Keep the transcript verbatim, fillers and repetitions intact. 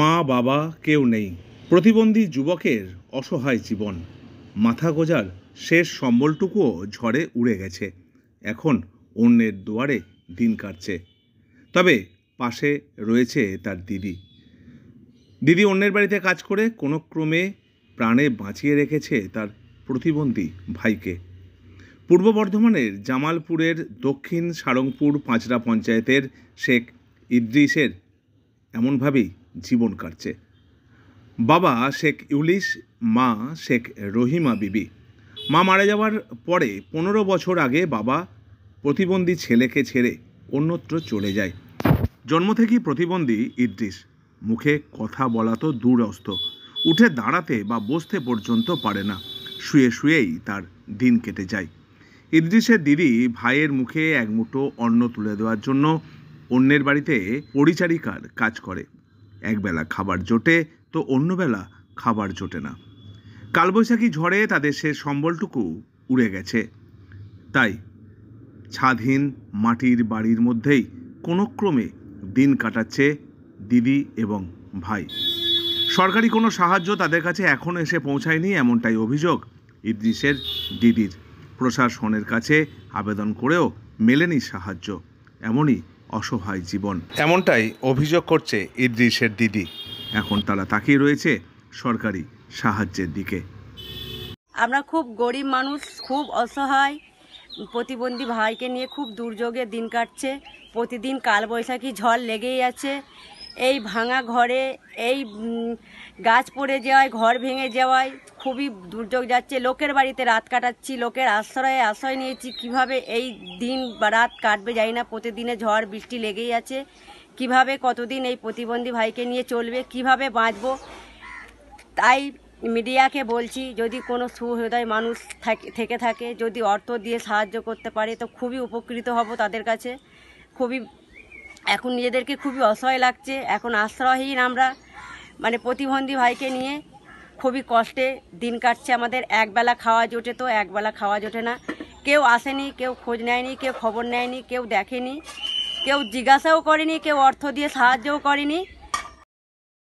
মা বাবা কেউ নেই, প্রতিবন্ধী যুবকের অসহায় জীবন, মাথা গোজার শেষ সম্বলটুকুও ঝড়ে উড়ে গেছে। এখন অন্যের দুয়ারে দিন কাটছে, তবে পাশে রয়েছে তার দিদি। দিদি অন্যের বাড়িতে কাজ করে কোনো ক্রমে প্রাণে বাঁচিয়ে রেখেছে তার প্রতিবন্ধী ভাইকে। পূর্ব বর্ধমানের জামালপুরের দক্ষিণ সারংপুর পাঁচড়া পঞ্চায়েতের শেখ ইদ্রিসের এমনভাবেই জীবন কাটছে। বাবা শেখ ইউলিস, মা শেখ রহিমা বিবি। মা মারা যাওয়ার পরে পনেরো বছর আগে বাবা প্রতিবন্ধী ছেলেকে ছেড়ে অন্যত্র চলে যায়। জন্ম থেকেই প্রতিবন্ধী ইদ্রিস, মুখে কথা বলা তো দুরস্ত, উঠে দাঁড়াতে বা বসতে পর্যন্ত পারে না, শুয়ে শুয়েই তার দিন কেটে যায়। ইদ্রিসের দিদি ভাইয়ের মুখে এক মুঠো অন্ন তুলে দেওয়ার জন্য অন্যের বাড়িতে পরিচারিকার কাজ করে। একবেলা খাবার জোটে তো অন্যবেলা খাবার জোটে না। কালবৈশাখী ঝড়ে তাদের সে সম্বলটুকু উড়ে গেছে, তাই ছাদহীন মাটির বাড়ির মধ্যেই কোনো ক্রমে দিন কাটাচ্ছে দিদি এবং ভাই। সরকারি কোনো সাহায্য তাদের কাছে এখনও এসে পৌঁছায়নি, এমনটাই অভিযোগ ইদ্রিসের দিদির। প্রশাসনের কাছে আবেদন করেও মেলেনি সাহায্য। এমনই অসহায় জীবন, এমনটাই অভিযোগ করছে ইদ্রিসের দিদি। এখন তারা তাকিয়ে রয়েছে সরকারি সাহায্যের দিকে। আমরা খুব গরিব মানুষ, খুব অসহায়। প্রতিবন্ধী ভাইকে নিয়ে খুব দুর্যোগে দিন কাটছে। প্রতিদিন কালবৈশাখী ঝড় লেগেই আছে। এই ভাঙা ঘরে এই গাছ পড়ে যাওয়ায়, ঘর ভেঙে যাওয়ায় খুবই দুর্যোগ যাচ্ছে। লোকের বাড়িতে রাত কাটাচ্ছি, লোকের আশ্রয়ে আশ্রয় নিয়েছি। কিভাবে এই দিন রাত কাটবে যাই না। প্রতিদিনে ঝড় বৃষ্টি লেগেই আছে। কিভাবে কতদিন এই প্রতিবন্ধী ভাইকে নিয়ে চলবে, কিভাবে বাঁচবো? তাই মিডিয়াকে বলছি, যদি কোনো সুহৃদয় মানুষ থেকে থাকে, যদি অর্থ দিয়ে সাহায্য করতে পারে তো খুবই উপকৃত হব তাদের কাছে। খুবই এখন নিজেদেরকে খুবই অসহায় লাগছে, এখন আশ্রয়হীন আমরা। মানে প্রতিবন্ধী ভাইকে নিয়ে খুবই কষ্টে দিন কাটছে আমাদের। একবেলা খাওয়া জোটে তো একবেলা খাওয়া জোটে না। কেউ আসেনি, কেউ খোঁজ নেয়নি, কেউ খবর নেয়নি, কেউ দেখেনি, কেউ জিজ্ঞাসাও করেনি, কেউ অর্থ দিয়ে সাহায্যও করেনি।